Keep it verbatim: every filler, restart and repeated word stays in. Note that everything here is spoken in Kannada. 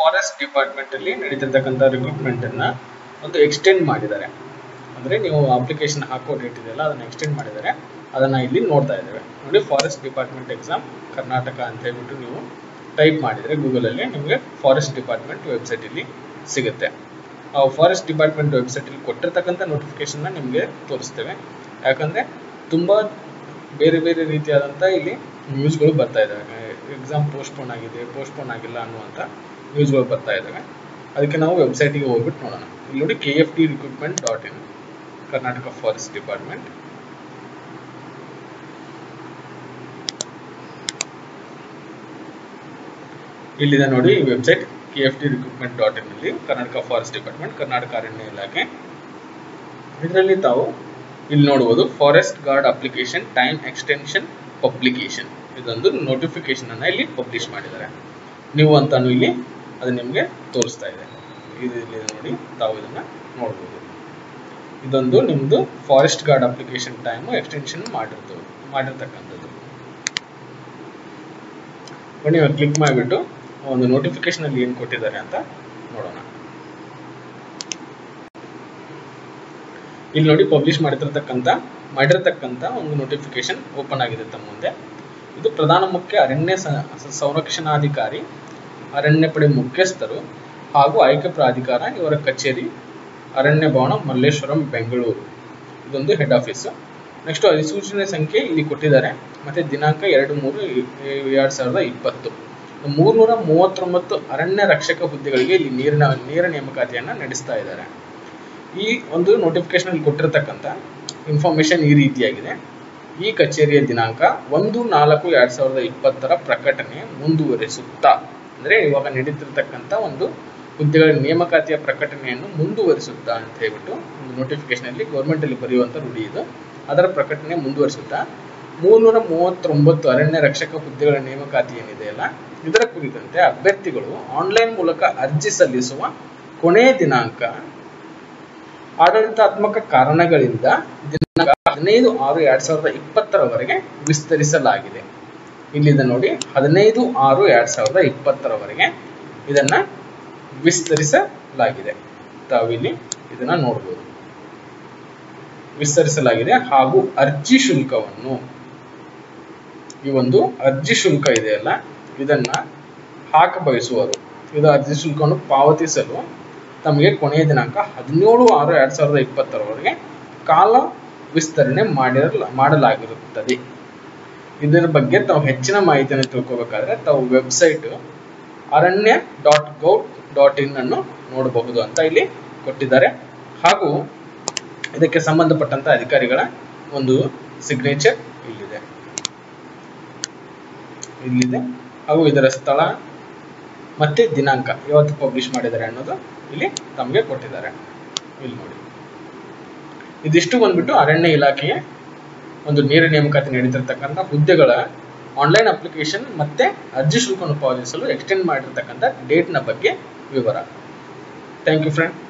ಫಾರೆಸ್ಟ್ ಡಿಪಾರ್ಟ್ಮೆಂಟ್ ಅಲ್ಲಿ ನಡೆಯುತ್ತಿರತಕ್ಕಂತ ರಿಕ್ರೂಟ್ಮೆಂಟ್ ಅನ್ನು ಒಂದು ಎಕ್ಸ್ಟೆಂಡ್ ಮಾಡಿದ್ದಾರೆ. ಅಂದ್ರೆ ನೀವು ಅಪ್ಲಿಕೇಶನ್ ಹಾಕೋ ಡೇಟ್ ಇದೆಯಲ್ಲ ಅದನ್ನ ಎಕ್ಸ್ಟೆಂಡ್ ಮಾಡಿದ್ದಾರೆ. ಅದನ್ನ ಇಲ್ಲಿ ನೋಡ್ತಾ ಇದ್ದೇವೆ ನೋಡಿ, ಫಾರೆಸ್ಟ್ ಡಿಪಾರ್ಟ್ಮೆಂಟ್ ಎಕ್ಸಾಮ್ ಕರ್ನಾಟಕ ಅಂತ ಹೇಳ್ಬಿಟ್ಟು ನೀವು ಟೈಪ್ ಮಾಡಿದ್ರೆ ಗೂಗಲ್ ಅಲ್ಲಿ ನಿಮಗೆ ಫಾರೆಸ್ಟ್ ಡಿಪಾರ್ಟ್ಮೆಂಟ್ ವೆಬ್ಸೈಟ್ ಇಲ್ಲಿ ಸಿಗುತ್ತೆ. ಆ ಫಾರೆಸ್ಟ್ ಡಿಪಾರ್ಟ್ಮೆಂಟ್ ವೆಬ್ಸೈಟ್ ಅಲ್ಲಿ ಕೊಟ್ಟಿರತಕ್ಕಂತ ನೋಟಿಫಿಕೇಶನ್ ನ ನಿಮಗೆ ತೋರಿಸ್ತೇವೆ. ಯಾಕಂದ್ರೆ ತುಂಬಾ ಬೇರೆ ಬೇರೆ ರೀತಿಯಾದಂತ ಇಲ್ಲಿ ನ್ಯೂಸ್ಗಳು ಬರ್ತಾ ಇದ್ದಾವೆ. ಎಕ್ಸಾಮ್ ಪೋಸ್ಟ್ಪೋನ್ ಆಗಿದೆ, ಪೋಸ್ಟ್ಪೋನ್ ಆಗಿಲ್ಲ ಅನ್ನುವಂತ ನ್ಯೂಸ್ಗಳು ಬರ್ತಾ ಇದ್ದಾವೆ. ಅದಕ್ಕೆ ನಾವು ವೆಬ್ಸೈಟಿಗೆ ಹೋಗ್ಬಿಟ್ಟು ನೋಡೋಣ. ಇಲ್ಲಿ ನೋಡಿ K F D recruitment dot in Karnataka forest department. ಇಲ್ಲಿದೆ ನೋಡಿ ಈ website K F D recruitment dot in ಅಲ್ಲಿ ಕರ್ನಾಟಕ ಫಾರೆಸ್ಟ್ ಡಿಪಾರ್ಟ್ಮೆಂಟ್, ಕರ್ನಾಟಕ ಅರಣ್ಯ ಇಲಾಖೆ. ಇದರಲ್ಲಿ ತಾವು ಇಲ್ಲಿ ನೋಡಬಹುದು forest guard application time extension publication, ಇದೊಂದು ನೋಟಿಫಿಕೇಶನ್ ಅನ್ನ ಇಲ್ಲಿ ಪಬ್ಲಿಷ್ ಮಾಡಿದ್ದಾರೆ. ನೀವು ಅಂತಾನು ಇಲ್ಲಿ ಅದು ನಿಮಗೆ ತೋರಿಸ್ತಾ ಇದೆ. ಇಲ್ಲಿ ನೋಡಿ ತಾವು ಇದನ್ನ ನೋಡಬಹುದು. ಇದೊಂದು ನಿಮ್ದು forest guard application time extension ಮಾಡಿರ್ತವೆ ಮಾಡಿರ್ತಕ್ಕಂಥದ್ದು. ನೀವು ಕ್ಲಿಕ್ ಮಾಡಿಬಿಟ್ಟು ಒಂದು ನೋಟಿಫಿಕೇಶನ್ ಅಲ್ಲಿ ಏನು ಕೊಟ್ಟಿದ್ದಾರೆ ಅಂತ ನೋಡೋಣ. ಇಲ್ಲಿ ನೋಡಿ ಪಬ್ಲಿಷ್ ಮಾಡಿರ್ತಕ್ಕಂಥ ಮಾಡಿರ್ತಕ್ಕಂಥ ಒಂದು ನೋಟಿಫಿಕೇಶನ್ ಓಪನ್ ಆಗಿದೆ ತಮ್ಮ ಮುಂದೆ. ಇದು ಪ್ರಧಾನ ಮುಖ್ಯ ಅರಣ್ಯ ಸಂರಕ್ಷಣಾಧಿಕಾರಿ, ಅರಣ್ಯ ಪಡೆ ಮುಖ್ಯಸ್ಥರು ಹಾಗೂ ಆಯ್ಕೆ ಪ್ರಾಧಿಕಾರ ಇವರ ಕಚೇರಿ, ಅರಣ್ಯ ಭವನ, ಮಲ್ಲೇಶ್ವರಂ, ಬೆಂಗಳೂರು. ಇದೊಂದು ಹೆಡ್ ಆಫೀಸ್. ನೆಕ್ಸ್ಟ್ ಅಧಿಸೂಚನೆ ಸಂಖ್ಯೆ ಇಲ್ಲಿ ಕೊಟ್ಟಿದ್ದಾರೆ, ಮತ್ತೆ ದಿನಾಂಕ ಎರಡು ಮೂರು ಎರಡ್ ಸಾವಿರದ ಇಪ್ಪತ್ತು ಮೂರ್ನೂರ ಮೂವತ್ತೊಂಬತ್ತು ಅರಣ್ಯ ರಕ್ಷಕ ಹುದ್ದೆಗಳಿಗೆ ಇಲ್ಲಿ ನೇರ ನೇರ ನೇಮಕಾತಿಯನ್ನು ನಡೆಸ್ತಾ ಇದ್ದಾರೆ. ಈ ಒಂದು ನೋಟಿಫಿಕೇಶನ್ ಅಲ್ಲಿ ಕೊಟ್ಟಿರತಕ್ಕಂಥ ಇನ್ಫಾರ್ಮೇಶನ್ ಈ ರೀತಿಯಾಗಿದೆ. ಈ ಕಚೇರಿಯ ದಿನಾಂಕ ಒಂದು ನಾಲ್ಕು ಎರಡ್ ಸಾವಿರದ ಇಪ್ಪತ್ತರ ಪ್ರಕಟಣೆ ಮುಂದುವರಿಸುತ್ತಾ, ಅಂದ್ರೆ ಇವಾಗ ನಡೀತಿರ್ತಕ್ಕಂಥ ಒಂದು ಹುದ್ದೆಗಳ ನೇಮಕಾತಿಯ ಪ್ರಕಟಣೆಯನ್ನು ಮುಂದುವರಿಸುತ್ತಾ ಅಂತ ಹೇಳ್ಬಿಟ್ಟು ಒಂದು ನೋಟಿಫಿಕೇಶನ್ ಅಲ್ಲಿ ಗೌರ್ಮೆಂಟ್ ಅಲ್ಲಿ ಬರೆಯುವಂತ ರೂಢಿ ಇದು. ಅದರ ಪ್ರಕಟಣೆ ಮುಂದುವರಿಸುತ್ತಾ ಮೂರ್ನೂರ ಮೂವತ್ತೊಂಬತ್ತು ಅರಣ್ಯ ರಕ್ಷಕ ಹುದ್ದೆಗಳ ನೇಮಕಾತಿ ಏನಿದೆಯಲ್ಲ ಇದರ ಕುರಿತಂತೆ ಅಭ್ಯರ್ಥಿಗಳು ಆನ್ಲೈನ್ ಮೂಲಕ ಅರ್ಜಿ ಸಲ್ಲಿಸುವ ಕೊನೆಯ ದಿನಾಂಕ ಆಡಳಿತಾತ್ಮಕ ಕಾರಣಗಳಿಂದ ದಿನಾಂಕ ಹದಿನೈದು ಆರು ಎರಡ್ ಸಾವಿರದ ಇಪ್ಪತ್ತರವರೆಗೆ ವಿಸ್ತರಿಸಲಾಗಿದೆ. ಇಲ್ಲಿದೆ ನೋಡಿ ಹದಿನೈದು ಆರು ಎರಡ್ ಸಾವಿರದ ಇಪ್ಪತ್ತರವರೆಗೆ ಇದನ್ನ ವಿಸ್ತರಿಸಲಾಗಿದೆ. ತಾವಿಲ್ಲಿ ಇದನ್ನ ನೋಡ್ಬೋದು ವಿಸ್ತರಿಸಲಾಗಿದೆ. ಹಾಗೂ ಅರ್ಜಿ ಶುಲ್ಕವನ್ನು, ಈ ಒಂದು ಅರ್ಜಿ ಶುಲ್ಕ ಇದೆಯಲ್ಲ ಇದನ್ನ ಹಾಕ ಬಯಸುವರು ಇದು ಅರ್ಜಿ ಶುಲ್ಕವನ್ನು ಪಾವತಿಸಲು ತಮಗೆ ಕೊನೆಯ ದಿನಾಂಕ ಹದಿನೇಳು ಆರು ಎರಡ್ ಸಾವಿರದ ಇಪ್ಪತ್ತರವರೆಗೆ ಕಾಲ ವಿಸ್ತರಣೆ ಮಾಡಿರ ಮಾಡಲಾಗಿರುತ್ತದೆ. ಇದರ ಬಗ್ಗೆ ತಾವು ಹೆಚ್ಚಿನ ಮಾಹಿತಿಯನ್ನು ತಿಳ್ಕೋಬೇಕಾದ್ರೆ ತಾವು ವೆಬ್ಸೈಟ್ ಅರಣ್ಯ ಡಾಟ್ ಗೌ ಡಾಟ್ ಇನ್ ಅನ್ನು ನೋಡಬಹುದು ಅಂತ ಇಲ್ಲಿ ಕೊಟ್ಟಿದ್ದಾರೆ. ಹಾಗೂ ಇದಕ್ಕೆ ಸಂಬಂಧಪಟ್ಟಂತ ಅಧಿಕಾರಿಗಳ ಒಂದು ಸಿಗ್ನೇಚರ್ ಇಲ್ಲಿದೆ ಇಲ್ಲಿದೆ ಹಾಗೂ ಇದರ ಸ್ಥಳ ಮತ್ತೆ ದಿನಾಂಕ ಯಾವತ್ತು ಪಬ್ಲಿಷ್ ಮಾಡಿದ್ದಾರೆ ಅನ್ನೋದು ಇಲ್ಲಿ ತಮಗೆ ಕೊಟ್ಟಿದ್ದಾರೆ. ಇಲ್ಲಿ ನೋಡಿ ಇದಿಷ್ಟು ಬಂದ್ಬಿಟ್ಟು ಅರಣ್ಯ ಇಲಾಖೆಯ ಒಂದು ನೇರ ನೇಮಕಾತಿ ನಡೀತಿರ್ತಕ್ಕಂಥ ಹುದ್ದೆಗಳ ಆನ್ಲೈನ್ ಅಪ್ಲಿಕೇಶನ್ ಮತ್ತೆ ಅರ್ಜಿ ಶುಲ್ಕವನ್ನು ಪಾವತಿಸಲು ಎಕ್ಸ್ಟೆಂಡ್ ಮಾಡಿರ್ತಕ್ಕಂಥ ಡೇಟ್ನ ಬಗ್ಗೆ ವಿವರ. Thank you friend.